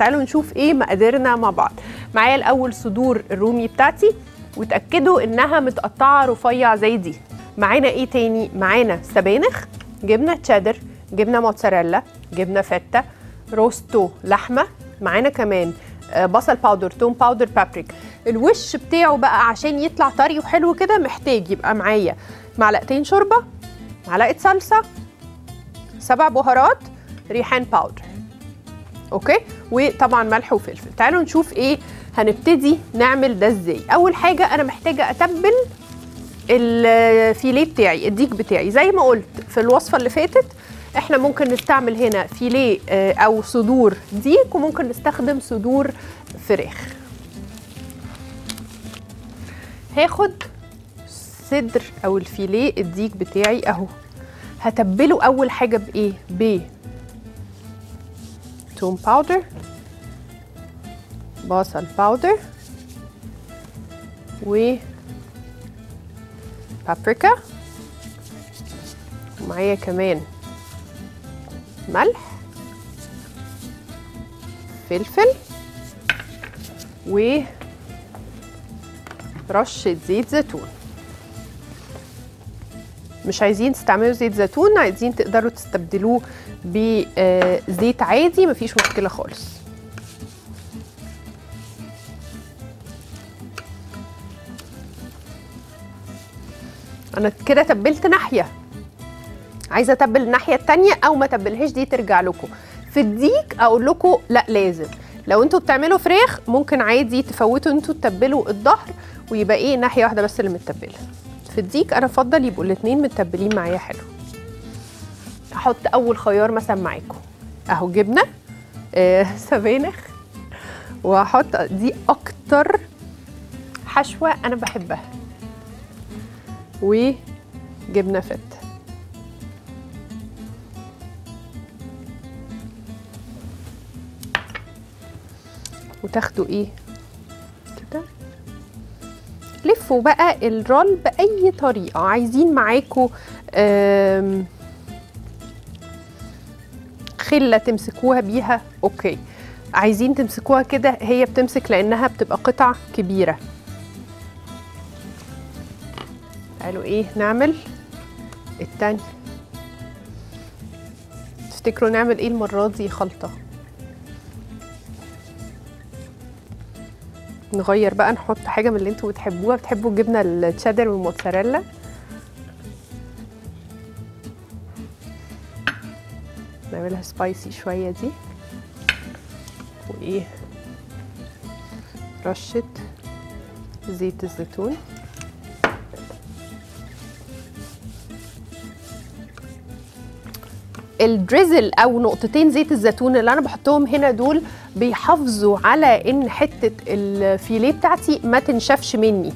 تعالوا نشوف ايه مقاديرنا مع بعض. معايا الاول صدور الرومي بتاعتي، وتأكدوا انها متقطعه رفيع زي دي. معانا ايه تاني؟ معانا سبانخ، جبنه تشيدر، جبنه موتزاريلا، جبنه فيتا، روستو لحمه، معانا كمان بصل باودر، توم باودر، بابريكا. الوش بتاعه بقى عشان يطلع طري وحلو كده محتاج يبقى معايا معلقتين شوربه، معلقه صلصه، 7 بهارات، ريحان باودر، اوكي، وطبعا ملح وفلفل. تعالوا نشوف ايه هنبتدي نعمل ده ازاي. اول حاجه انا محتاجه اتبل الفيليه بتاعي، الديك بتاعي. زي ما قلت في الوصفه اللي فاتت احنا ممكن نستعمل هنا فيليه او صدور ديك، وممكن نستخدم صدور فراخ. هاخد صدر او الفيليه الديك بتاعي اهو، هتبله اول حاجه بايه؟ توم باودر، بصل باودر، و بابريكا، ومعايا كمان ملح، فلفل، و رشه زيت زيتون. مش عايزين تستعملوا زيت زيتون، عايزين تقدروا تستبدلوه بزيت عادي، مفيش مشكله خالص. انا كده تبلت ناحيه، عايزه اتبل الناحيه التانيه او ما تبلهاش، دي ترجع لكم. في الديك اقول لكم لا، لازم لو انتوا بتعملوا فراخ ممكن عادي تفوتوا انتوا تتبلوا الظهر ويبقى ايه ناحيه واحده بس اللي متبله. في الديك انا افضل يبقوا الاثنين متبلين معايا حلو. هحط اول خيار مثلا معاكم اهو، جبنه سبانخ، وهحط دي اكتر حشوه انا بحبها، وجبنه فته. وتاخدوا ايه كده، لفوا بقى الرول باي طريقه عايزين. معاكوا خله تمسكوها بيها، اوكي. عايزين تمسكوها كده هي بتمسك لانها بتبقى قطع كبيره. تعالوا ايه نعمل التاني. تفتكروا نعمل ايه المره دي؟ خلطه. نغير بقى، نحط حاجه من اللي انتوا بتحبوها. بتحبوا الجبنه التشيدر والموتزاريلا، نعملها سبايسي شويه دي، وايه رشه زيت الزيتون. الدريزل او نقطتين زيت الزيتون اللي انا بحطهم هنا دول بيحافظوا على ان حته الفيليه بتاعتي ما تنشفش مني،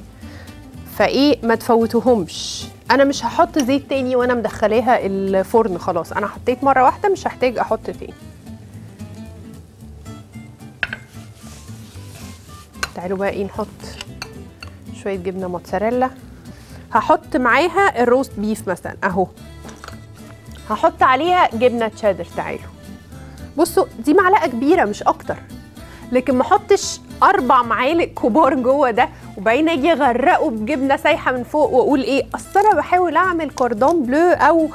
فايه ما تفوتوهمش. انا مش هحط زيت تاني وانا مدخلاها الفرن، خلاص انا حطيت مره واحده مش هحتاج احط تاني. تعالوا بقى ايه نحط شويه جبنه موتزاريلا. هحط معاها الروست بيف مثلا اهو، هحط عليها جبنه تشيدر. تعالوا بصوا دي معلقه كبيره مش اكتر، لكن ما احطش 4 معالق كبار جوه ده وبعدين اجي اغرقه بجبنه سايحه من فوق واقول ايه اصل انا بحاول اعمل كوردون بلو او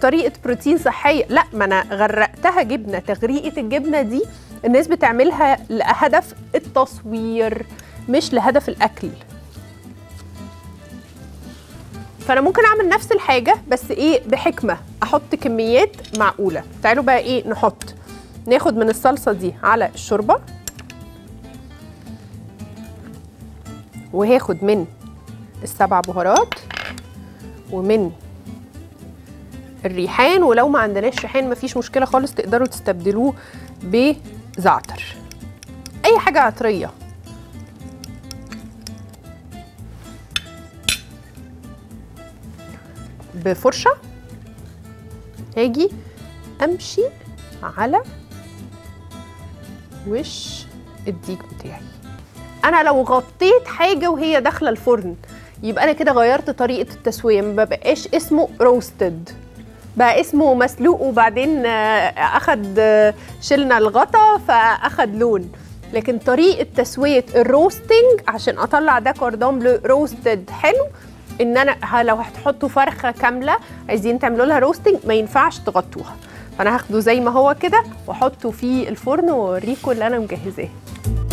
طريقه بروتين صحيه. لا، ما انا غرقتها جبنه. تغريقه الجبنه دي الناس بتعملها لهدف التصوير مش لهدف الاكل، فانا ممكن اعمل نفس الحاجه بس ايه بحكمه، احط كميات معقوله. تعالوا بقى ايه نحط، ناخد من الصلصه دي على الشوربه، وهاخد من ال7 بهارات ومن الريحان. ولو ما عندناش ريحان مفيش مشكله خالص، تقدروا تستبدلوه بزعتر، اي حاجه عطريه. بفرشه هاجي امشي على وش الديك بتاعي. انا لو غطيت حاجه وهي داخله الفرن يبقى انا كده غيرت طريقه التسويه، ما بقاش اسمه روستد، بقى اسمه مسلوق، وبعدين اخد شلنا الغطا فاخد لون. لكن طريقه تسويه الروستنج عشان اطلع ده كوردون بلو روستد حلو، ان انا لو هتحطوا فرخه كامله عايزين تعملوا لها روستنج ما ينفعش تغطوها، فانا هاخده زي ما هو كده واحطه في الفرن واوريكم اللي انا مجهزاه.